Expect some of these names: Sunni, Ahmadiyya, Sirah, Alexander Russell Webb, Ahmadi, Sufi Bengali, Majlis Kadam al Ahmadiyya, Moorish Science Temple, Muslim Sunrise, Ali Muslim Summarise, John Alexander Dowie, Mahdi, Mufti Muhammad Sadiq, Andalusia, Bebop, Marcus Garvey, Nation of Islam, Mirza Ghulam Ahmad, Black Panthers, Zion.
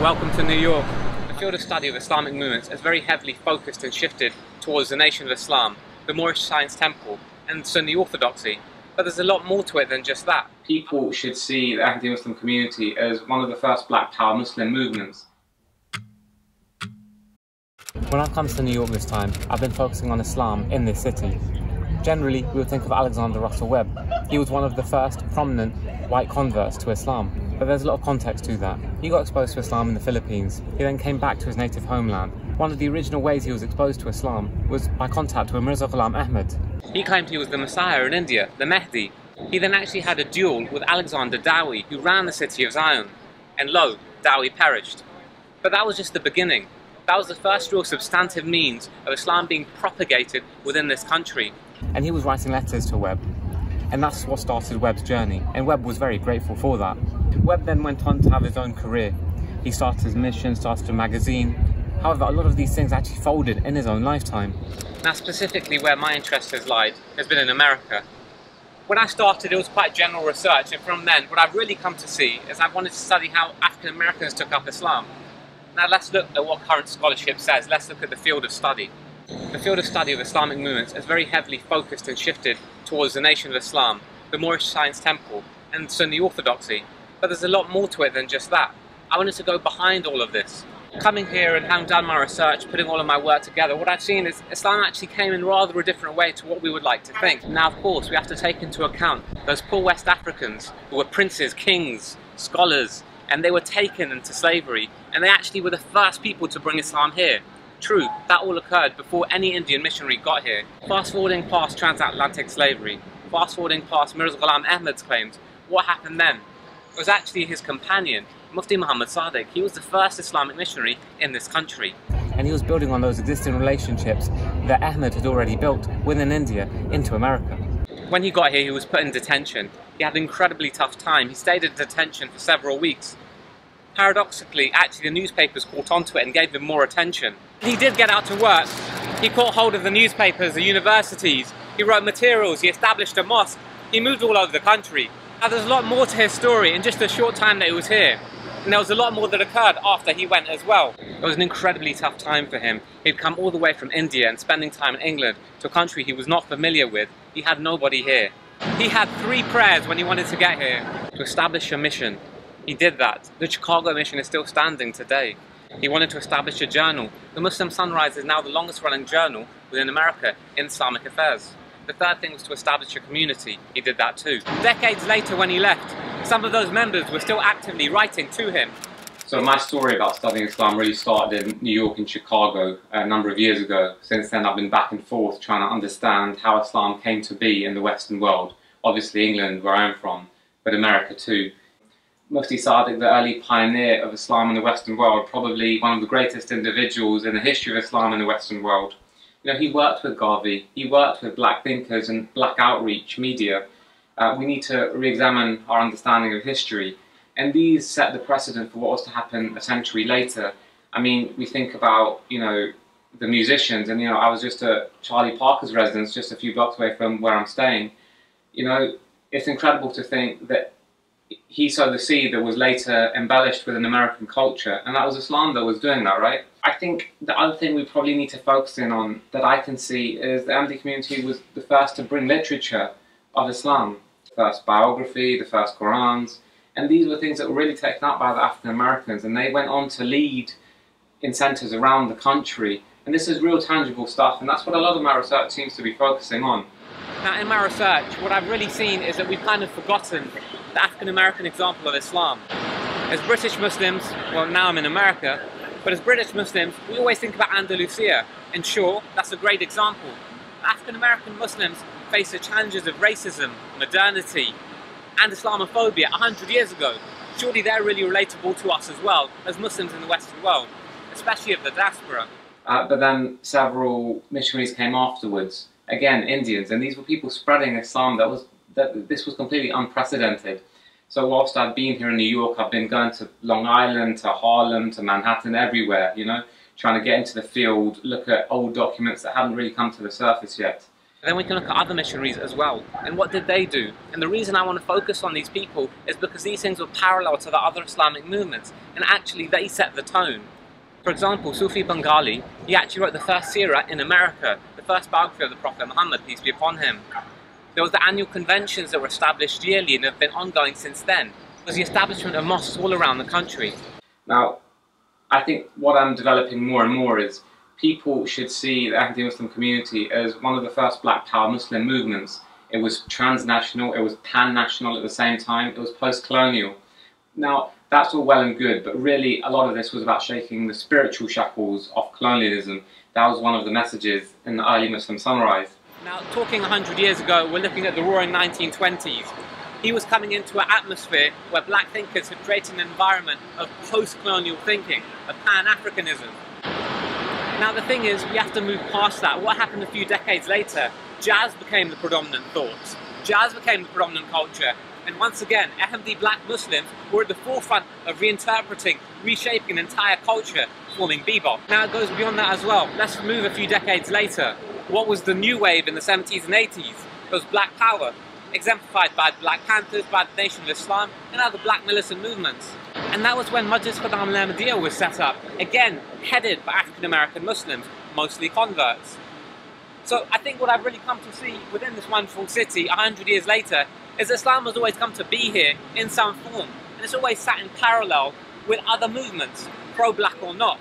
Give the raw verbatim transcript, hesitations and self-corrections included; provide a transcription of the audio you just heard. Welcome to New York. The field of study of Islamic movements is very heavily focused and shifted towards the Nation of Islam, the Moorish Science Temple, and Sunni Orthodoxy. But there's a lot more to it than just that. People should see the Ahmadiyya Muslim community as one of the first Black Power Muslim movements. When I come to New York this time, I've been focusing on Islam in this city. Generally, we would think of Alexander Russell Webb. He was one of the first prominent white converts to Islam. But there's a lot of context to that. He got exposed to Islam in the Philippines. He then came back to his native homeland. One of the original ways he was exposed to Islam was by contact with Mirza Ghulam Ahmad. He claimed he was the Messiah in India, the Mahdi. He then actually had a duel with Alexander Dowie, who ran the city of Zion. And lo, Dowie perished. But that was just the beginning. That was the first real substantive means of Islam being propagated within this country. And he was writing letters to Webb. And that's what started Webb's journey, and Webb was very grateful for that. Webb then went on to have his own career. He started his mission, started a magazine. However, a lot of these things actually folded in his own lifetime. Now, specifically where my interest has lied has been in America. When I started, it was quite general research, and from then, what I've really come to see is I wanted to study how African Americans took up Islam. Now, let's look at what current scholarship says. Let's look at the field of study. The field of study of Islamic movements is very heavily focused and shifted towards the Nation of Islam, the Moorish Science Temple, and Sunni Orthodoxy. But there's a lot more to it than just that. I wanted to go behind all of this. Coming here and having done my research, putting all of my work together, what I've seen is Islam actually came in rather a different way to what we would like to think. Now, of course, we have to take into account those poor West Africans who were princes, kings, scholars, and they were taken into slavery, and they actually were the first people to bring Islam here. True, that all occurred before any Indian missionary got here. Fast forwarding past transatlantic slavery, fast forwarding past Mirza Ghulam Ahmad's claims, what happened then? It was actually his companion, Mufti Muhammad Sadiq. He was the first Islamic missionary in this country. And he was building on those existing relationships that Ahmad had already built within India into America. When he got here, he was put in detention. He had an incredibly tough time. He stayed in detention for several weeks. Paradoxically, actually the newspapers caught onto it and gave him more attention. He did get out to work. He caught hold of the newspapers, the universities. He wrote materials, he established a mosque. He moved all over the country. Now there's a lot more to his story in just the short time that he was here. And there was a lot more that occurred after he went as well. It was an incredibly tough time for him. He'd come all the way from India and spending time in England to a country he was not familiar with. He had nobody here. He had three prayers when he wanted to get here. To establish a mission. He did that. The Chicago mission is still standing today. He wanted to establish a journal. The Muslim Sunrise is now the longest running journal within America in Islamic affairs. The third thing was to establish a community. He did that too. Decades later when he left, some of those members were still actively writing to him. So my story about studying Islam really started in New York and Chicago a number of years ago. Since then I've been back and forth trying to understand how Islam came to be in the Western world. Obviously England, where I'm from, but America too. Mufti Sadiq, the early pioneer of Islam in the Western world, probably one of the greatest individuals in the history of Islam in the Western world. You know, he worked with Garvey, he worked with black thinkers and black outreach media. Uh, we need to re-examine our understanding of history. And these set the precedent for what was to happen a century later. I mean, we think about, you know, the musicians, and, you know, I was just at Charlie Parker's residence just a few blocks away from where I'm staying. You know, it's incredible to think that he sowed the seed that was later embellished within American culture, and that was Islam that was doing that, right? I think the other thing we probably need to focus in on that I can see is the Ahmadi community was the first to bring literature of Islam. The first biography, the first Qurans, and these were things that were really taken up by the African Americans, and they went on to lead in centres around the country. And this is real tangible stuff, and that's what a lot of my research seems to be focusing on. Now, in my research, what I've really seen is that we've kind of forgotten the African American example of Islam. As British Muslims, well, now I'm in America, but as British Muslims, we always think about Andalusia, and sure, that's a great example. African American Muslims faced the challenges of racism, modernity, and Islamophobia a hundred years ago. Surely they're really relatable to us as well, as Muslims in the Western world, especially of the diaspora. Uh, but then several missionaries came afterwards. Again, Indians, and these were people spreading Islam that was, that this was completely unprecedented. So whilst I've been here in New York, I've been going to Long Island, to Harlem, to Manhattan, everywhere, you know, trying to get into the field, look at old documents that haven't really come to the surface yet. Then we can look at other missionaries as well, and what did they do? And the reason I want to focus on these people is because these things were parallel to the other Islamic movements, and actually they set the tone. For example, Sufi Bengali, he actually wrote the first Sirah in America, the first biography of the Prophet Muhammad, peace be upon him. There was the annual conventions that were established yearly and have been ongoing since then. There was the establishment of mosques all around the country. Now, I think what I'm developing more and more is people should see the Ahmadi Muslim community as one of the first Black Power Muslim movements. It was transnational, it was pan-national at the same time, it was post-colonial. Now, that's all well and good, but really a lot of this was about shaking the spiritual shackles of colonialism. That was one of the messages in the Ali Muslim Summarise. Now, talking one hundred years ago, we're looking at the roaring nineteen twenties. He was coming into an atmosphere where black thinkers had created an environment of post-colonial thinking, of pan-Africanism. Now the thing is, we have to move past that. What happened a few decades later? Jazz became the predominant thought. Jazz became the predominant culture. And once again, Ahmadi black Muslims were at the forefront of reinterpreting, reshaping an entire culture, forming Bebop. Now it goes beyond that as well. Let's move a few decades later. What was the new wave in the seventies and eighties? It was Black Power, exemplified by Black Panthers, by the Nation of Islam, and other black militant movements. And that was when Majlis Kadam al Ahmadiyya was set up, again headed by African-American Muslims, mostly converts. So I think what I've really come to see within this wonderful city one hundred years later is Islam has always come to be here in some form, and it's always sat in parallel with other movements, pro-black or not.